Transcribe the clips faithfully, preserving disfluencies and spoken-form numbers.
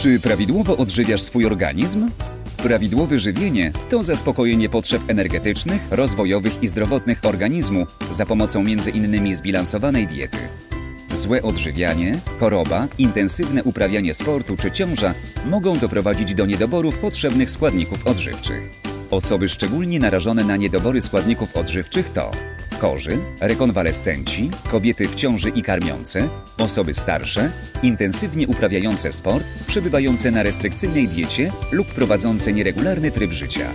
Czy prawidłowo odżywiasz swój organizm? Prawidłowe żywienie to zaspokojenie potrzeb energetycznych, rozwojowych i zdrowotnych organizmu za pomocą między innymi zbilansowanej diety. Złe odżywianie, choroba, intensywne uprawianie sportu czy ciąża mogą doprowadzić do niedoborów potrzebnych składników odżywczych. Osoby szczególnie narażone na niedobory składników odżywczych to chorzy, rekonwalescenci, kobiety w ciąży i karmiące, osoby starsze, intensywnie uprawiające sport, przebywające na restrykcyjnej diecie lub prowadzące nieregularny tryb życia.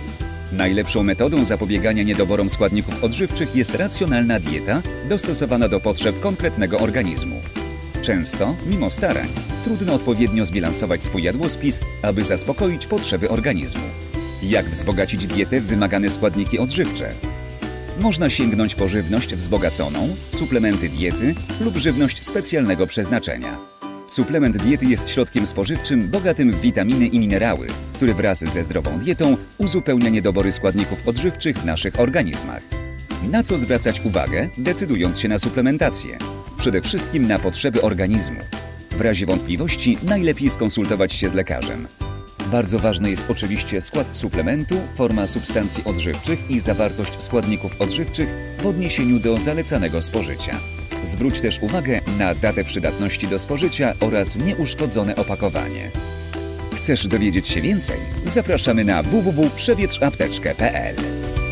Najlepszą metodą zapobiegania niedoborom składników odżywczych jest racjonalna dieta dostosowana do potrzeb konkretnego organizmu. Często, mimo starań, trudno odpowiednio zbilansować swój jadłospis, aby zaspokoić potrzeby organizmu. Jak wzbogacić dietę w wymagane składniki odżywcze? Można sięgnąć po żywność wzbogaconą, suplementy diety lub żywność specjalnego przeznaczenia. Suplement diety jest środkiem spożywczym bogatym w witaminy i minerały, który wraz ze zdrową dietą uzupełnia niedobory składników odżywczych w naszych organizmach. Na co zwracać uwagę, decydując się na suplementację? Przede wszystkim na potrzeby organizmu. W razie wątpliwości najlepiej skonsultować się z lekarzem. Bardzo ważny jest oczywiście skład suplementu, forma substancji odżywczych i zawartość składników odżywczych w odniesieniu do zalecanego spożycia. Zwróć też uwagę na datę przydatności do spożycia oraz nieuszkodzone opakowanie. Chcesz dowiedzieć się więcej? Zapraszamy na w w w kropka przewietrzapteczke kropka p l.